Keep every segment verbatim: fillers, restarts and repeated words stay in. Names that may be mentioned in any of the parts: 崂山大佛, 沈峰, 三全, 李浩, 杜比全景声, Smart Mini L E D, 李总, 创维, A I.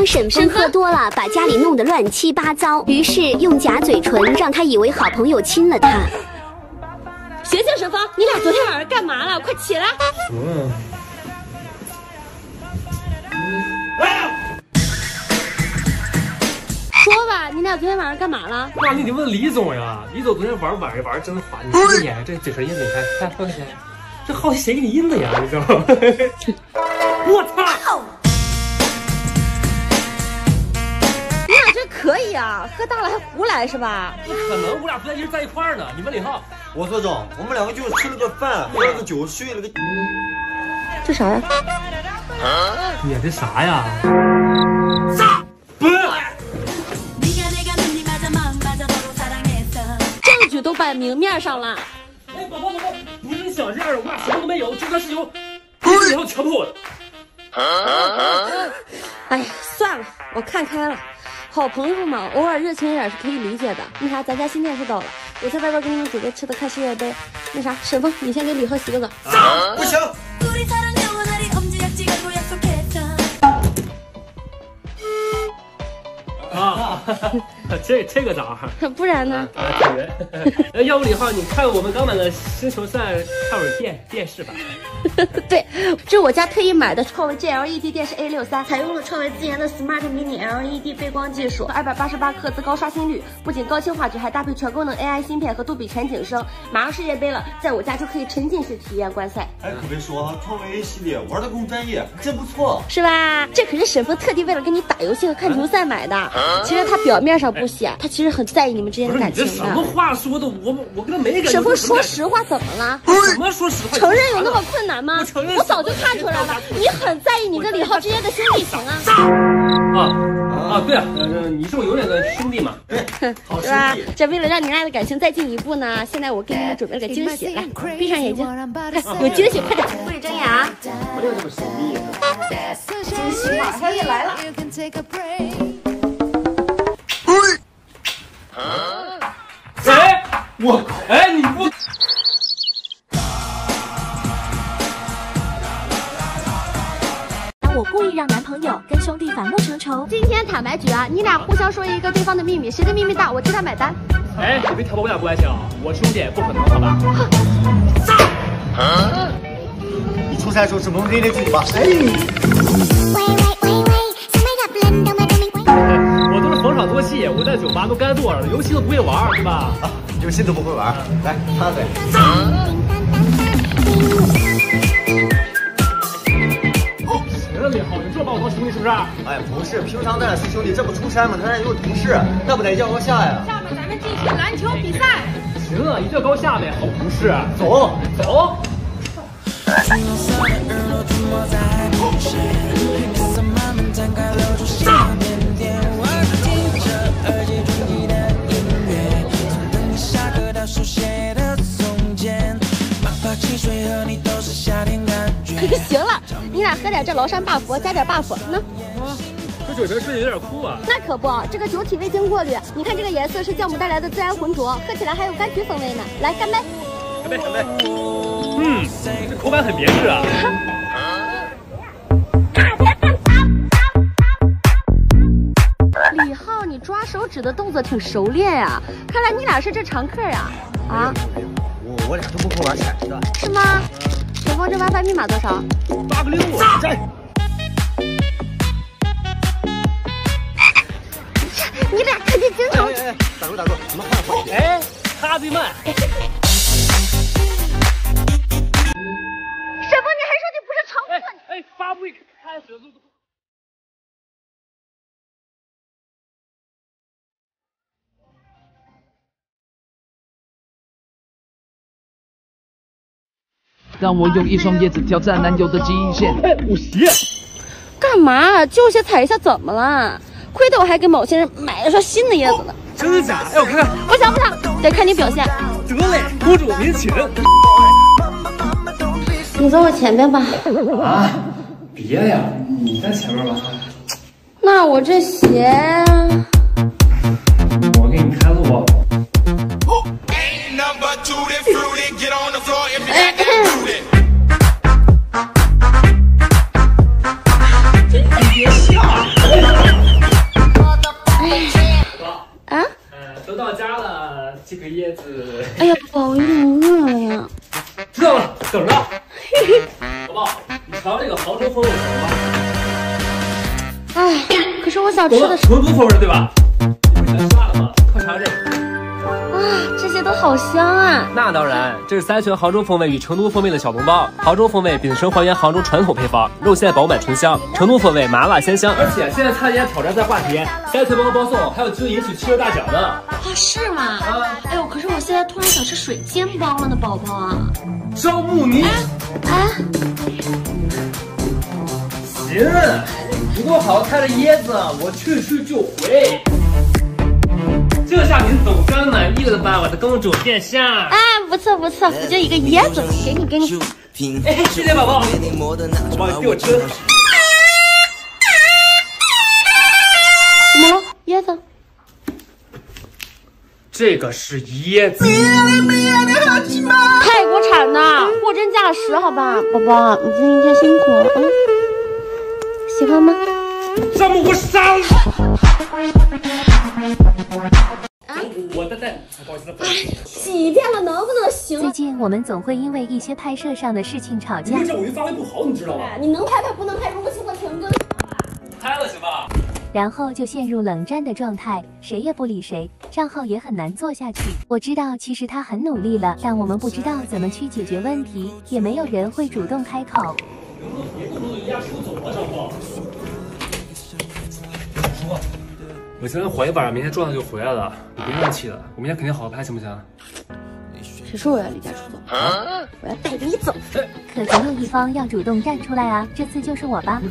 当婶奔喝多了，把家里弄得乱七八糟，于是用假嘴唇让他以为好朋友亲了他。醒醒，沈峰，你俩昨天晚上干嘛了？快起来！嗯说吧，你俩昨天晚上干嘛了？那你得问李总呀，李总昨天玩玩玩真烦，你看眼这嘴唇印子，你看，看放下，这好谁给你印的呀？你知道吗？我操！你俩这可以啊，喝大了还胡来是吧？不可能，我俩昨天一直在一块儿呢。你问李浩，我说总，我们两个就是吃了个饭，喝了个酒，睡了个……这啥呀？你这啥呀？啥？不。 都摆明面上了。哎，宝宝宝宝，不是你想这样的，我俩什么都没有，就算是有，你要强迫我的。哎呀，算了，我看开了。好朋友嘛，偶尔热情一点是可以理解的。那啥，咱家新店是到了，我在外边给你们准备吃的，看世界杯。那啥，沈峰，你先给李贺洗个澡。啊、不行。啊。这这个澡，不然呢？啊，要不李浩，你看我们刚买的星球赛，看会儿电电视吧。对，这是我家特意买的创维 G L E D 电视 A 六十三，采用了创维自研的 Smart Mini L E D 背光技术，二百八十八赫兹高刷新率，不仅高清画质，还搭配全功能 A I 芯片和杜比全景声。马上世界杯了，在我家就可以沉浸式体验观赛。哎，可别说啊，创维 A 系列玩的更专业，真不错，是吧？这可是沈峰特地为了跟你打游戏和看球赛买的。啊、其实他表面上。 不写，他其实很在意你们之间的感情的。什么话说的？我我跟他没感情。沈峰，说实话怎么了？什么说实话？承认有那么困难吗？我承认，我早就看出来了，你很在意你跟李浩之间的兄弟情啊！啊啊，对啊，你是我永远的兄弟嘛，好兄弟。这为了让你俩的感情再进一步呢，现在我给你们准备了个惊喜，来，闭上眼睛，有惊喜，快点，不许睁眼啊！不要这么神秘啊！惊喜马上就来了。 哎，我哎，你不，我故意让男朋友跟兄弟反目成仇。今天坦白局啊，你俩互相说一个对方的秘密，谁的秘密大，我替他买单。哎，你别挑拨我俩关系啊，我兄弟不可能，好吧？啊、你出差的时候只能拎着自己吧。哎，我都是逢场作戏，我在酒吧都该做了，游戏都不会玩，对吧？啊 游戏都不会玩，来擦嘴。哦，行了，李浩，你这把我当兄弟是不是？哎，不是，平常咱俩是兄弟，这不出差吗？咱俩又是同事，那不得一较高下呀？下面咱们进行篮球比赛。行啊，一较高下呗，好同事。走走。手写的从前，哪怕汽水和你都是夏天感觉。行了，你俩喝点这崂山大佛，加点 buff 呢。啊，这酒瓶睡得有点酷啊。那可不，这个酒体未经过滤，你看这个颜色是酵母带来的自然浑浊，喝起来还有柑橘风味呢。来，干杯！干杯，干杯！嗯，这口感很别致啊。李浩，你抓手指的动作挺熟练呀、啊，看来你俩是这常客呀、啊！啊，没有，我我俩都不会玩骰子的。是吗？小峰，这 WiFi 密码多少？八个六啊！你俩可是经常……哎哎，打住打住，咱们换环节。哎，他最慢。沈峰，你还说你不是常客？哎哎，发布会开始了。 让我用一双叶子挑战男友的极限。哎，我鞋，干嘛？就鞋踩一下怎么了？亏得我还给某些人买了双新的叶子呢。真的假？哎，我看看。不行不行，得看你表现。得嘞，公主您请。你坐我前边吧。啊，别呀，你在前面吧。那我这鞋……我给你开路。 真别笑！是。哎呀，宝宝，我有点饿了呀。知道了，等着。宝宝，你尝这个杭州风味肠吧。哎，可是我想吃的是成都风味，对吧？你不嫌辣了吗？快尝这个。啊，这些都好香啊！那当然，这是三全杭州风味与成都风味的小笼包。杭州风味秉承还原杭州传统配方，肉馅饱满醇香；成都风味麻辣鲜香。而且现在餐饮挑战赛话题，三全包包送，还有机会赢取七六大奖呢！啊，是吗？啊，哎呦，可是我现在突然想吃水煎包了呢，宝宝啊！招募你！哎，行，你给我好好开着椰子，我去去就回。 这下您总算满意了吧，我的公主殿下！哎，不错不错，不就一个椰子，给你给你。哎，谢谢宝宝，宝宝给我吃。怎么了，椰子？这个是椰子，泰国产的，货真价实，好吧，宝宝，你今天一天辛苦了啊、嗯，喜欢吗？让我我杀了！啊！我的蛋，不好意思，不好意思，几遍了，能不能行？最近我们总会因为一些拍摄上的事情吵架。这我就发挥不好，你知道吗？你能拍拍，不能拍，如果情况停更，拍了行吧？然后就陷入冷战的状态，谁也不理谁，账号也很难做下去。我知道，其实他很努力了，但我们不知道怎么去解决问题，也没有人会主动开口。能不能别动动人家出走了，张波？ 我今天缓一晚上，明天状态就回来了。你别生气了，我明天肯定好好拍，行不行？谁说我要离家出走？啊、我要带着你走。可总有一方要主动站出来啊！这次就是我吧。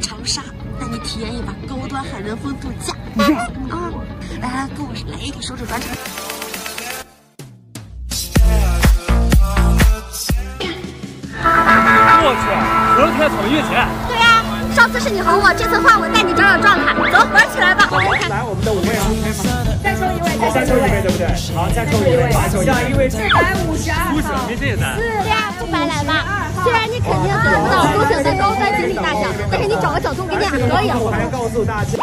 长沙，带你体验一把高端海南风度假。嗯、啊，来来，跟我来一个手指转转。我去，昨天怎么越钱？ 上次是你哄我，这次换我带你找找状态，走玩起来吧！来，我们的五位啊，再抽一位，好，再抽一位，对不对？好，再抽一位，下一位四百五十二号，对呀，不白来吧？虽然你肯定得不到苏醒的高端锦鲤大奖，但是你找个小偷给你可以。我还告诉大家。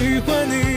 喜欢你。